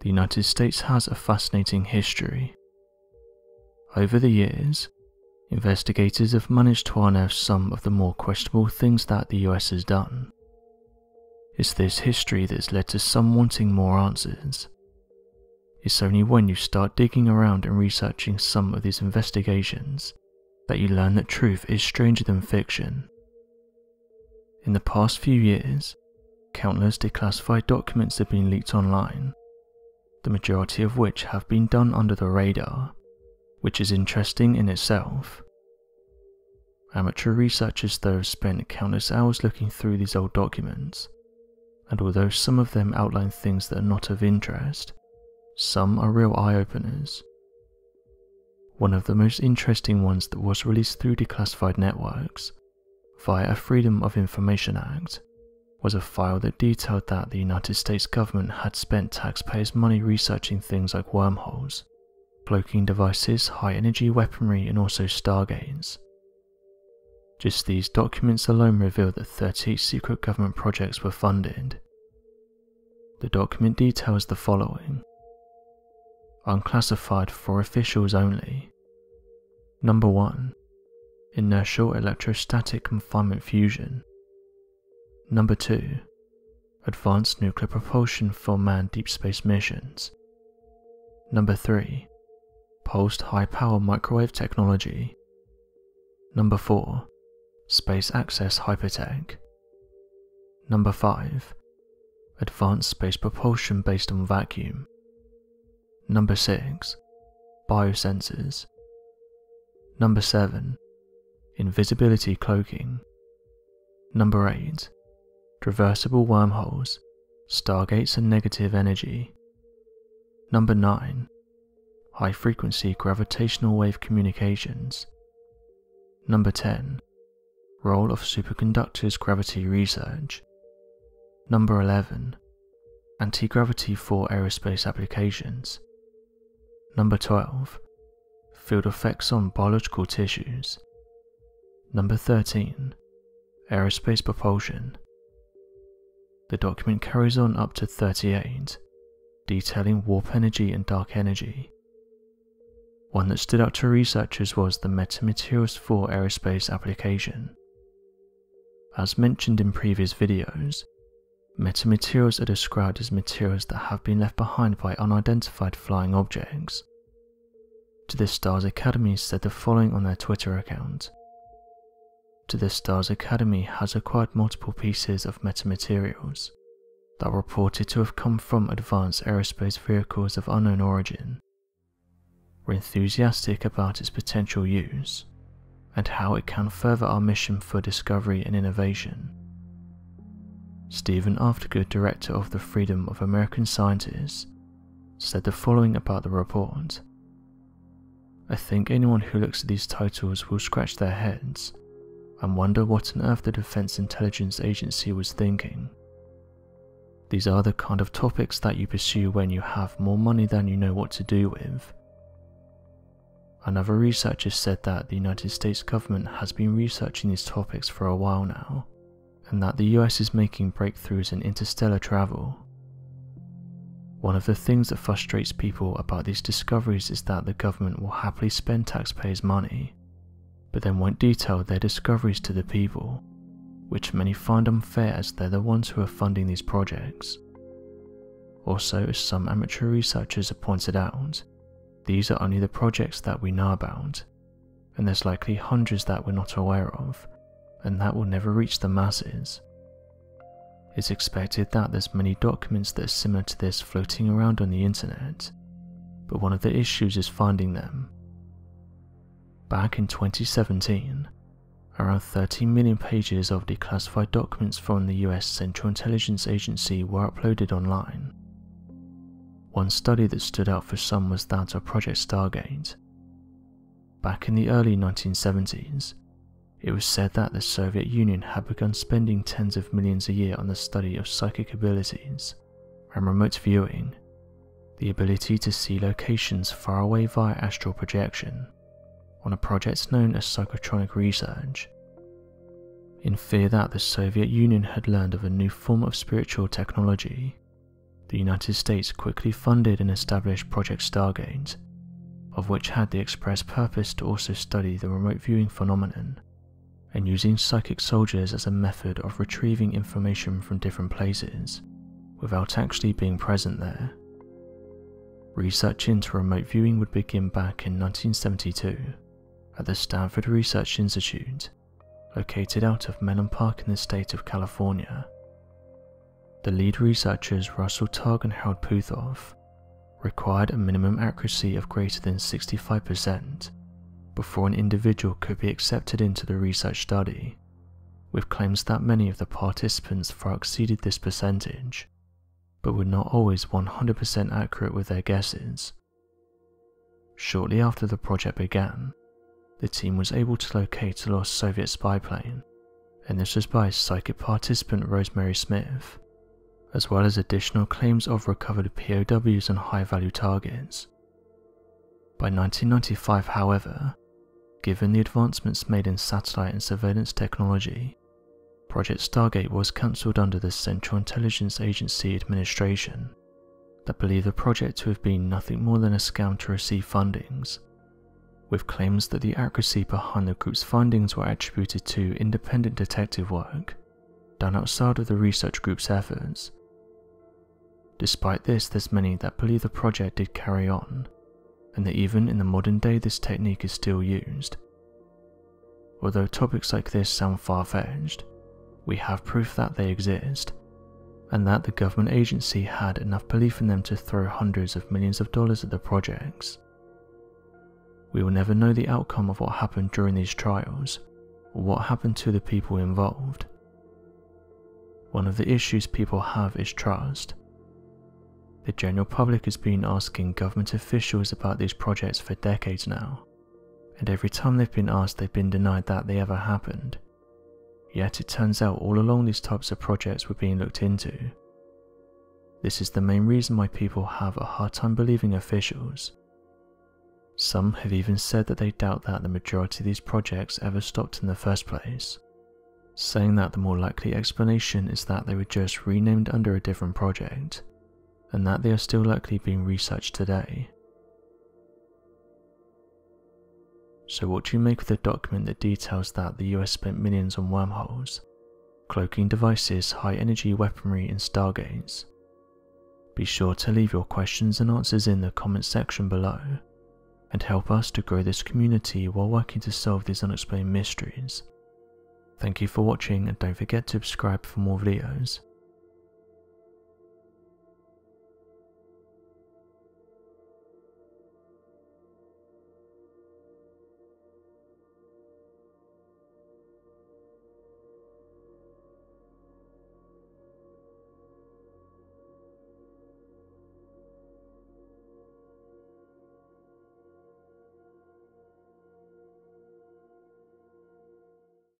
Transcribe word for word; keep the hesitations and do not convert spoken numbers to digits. the United States has a fascinating history. Over the years, investigators have managed to unearth some of the more questionable things that the U S has done. It's this history that's led to some wanting more answers. It's only when you start digging around and researching some of these investigations that you learn that truth is stranger than fiction. In the past few years, countless declassified documents have been leaked online, the majority of which have been done under the radar, which is interesting in itself. Amateur researchers though have spent countless hours looking through these old documents, and although some of them outline things that are not of interest, some are real eye-openers. One of the most interesting ones that was released through declassified networks, via a Freedom of Information Act, was a file that detailed that the United States government had spent taxpayers' money researching things like wormholes, cloaking devices, high-energy weaponry, and also stargates. Just these documents alone reveal that thirty-eight secret government projects were funded. The document details the following. Unclassified for officials only. Number one. Inertial electrostatic confinement fusion. Number two. Advanced nuclear propulsion for manned deep space missions. Number three. Pulsed high power microwave technology. Number four. Space access hypertech. Number five. Advanced space propulsion based on vacuum. Number six. Biosensors. Number seven. Invisibility cloaking. Number eight. Traversable wormholes, stargates and negative energy. Number nine. High frequency gravitational wave communications. Number ten. Role of superconductors gravity research. Number eleven. Anti-gravity for aerospace applications. Number twelve. Field effects on biological tissues. Number thirteen. Aerospace propulsion. The document carries on up to thirty-eight, detailing warp energy and dark energy. One that stood out to researchers was the metamaterials for aerospace application. As mentioned in previous videos, metamaterials are described as materials that have been left behind by unidentified flying objects. To the Stars Academy said the following on their Twitter account. To the Stars Academy has acquired multiple pieces of metamaterials that were reported to have come from advanced aerospace vehicles of unknown origin. We're enthusiastic about its potential use and how it can further our mission for discovery and innovation. Stephen Aftergood, director of the Freedom of American Scientists, said the following about the report. I think anyone who looks at these titles will scratch their heads and wonder what on earth the Defense Intelligence Agency was thinking. These are the kind of topics that you pursue when you have more money than you know what to do with. Another researcher said that the United States government has been researching these topics for a while now, and that the U S is making breakthroughs in interstellar travel. One of the things that frustrates people about these discoveries is that the government will happily spend taxpayers' money, but then won't detail their discoveries to the people, which many find unfair as they're the ones who are funding these projects. Also, as some amateur researchers have pointed out, these are only the projects that we know about, and there's likely hundreds that we're not aware of, and that will never reach the masses. It's expected that there's many documents that are similar to this floating around on the internet, but one of the issues is finding them. Back in twenty seventeen, around thirteen million pages of declassified documents from the U S Central Intelligence Agency were uploaded online. One study that stood out for some was that of Project Stargate. Back in the early nineteen seventies, it was said that the Soviet Union had begun spending tens of millions a year on the study of psychic abilities and remote viewing, the ability to see locations far away via astral projection, on a project known as psychotronic research, in fear that the Soviet Union had learned of a new form of spiritual technology, the United States quickly funded and established Project Stargaze, of which had the express purpose to also study the remote viewing phenomenon, and using psychic soldiers as a method of retrieving information from different places, without actually being present there. Research into remote viewing would begin back in nineteen seventy-two, at the Stanford Research Institute, located out of Menlo Park in the state of California. The lead researchers Russell Targ and Harold Puthoff required a minimum accuracy of greater than sixty-five percent before an individual could be accepted into the research study, with claims that many of the participants far exceeded this percentage, but were not always one hundred percent accurate with their guesses. Shortly after the project began, the team was able to locate a lost Soviet spy plane, and this was by psychic participant Rosemary Smith, as well as additional claims of recovered P O Ws and high-value targets. By nineteen ninety-five, however, given the advancements made in satellite and surveillance technology, Project Stargate was cancelled under the Central Intelligence Agency administration that believed the project to have been nothing more than a scam to receive fundings, with claims that the accuracy behind the group's findings were attributed to independent detective work done outside of the research group's efforts. Despite this, there's many that believe the project did carry on, and that even in the modern day this technique is still used. Although topics like this sound far-fetched, we have proof that they exist, and that the government agency had enough belief in them to throw hundreds of millions of dollars at the projects. We will never know the outcome of what happened during these trials, or what happened to the people involved. One of the issues people have is trust. The general public has been asking government officials about these projects for decades now, and every time they've been asked, they've been denied that they ever happened. Yet it turns out all along these types of projects were being looked into. This is the main reason why people have a hard time believing officials. Some have even said that they doubt that the majority of these projects ever stopped in the first place, saying that the more likely explanation is that they were just renamed under a different project, and that they are still likely being researched today. So what do you make of the document that details that the U S spent millions on wormholes, cloaking devices, high-energy weaponry and stargates? Be sure to leave your questions and answers in the comments section below, and help us to grow this community while working to solve these unexplained mysteries. Thank you for watching, and don't forget to subscribe for more videos.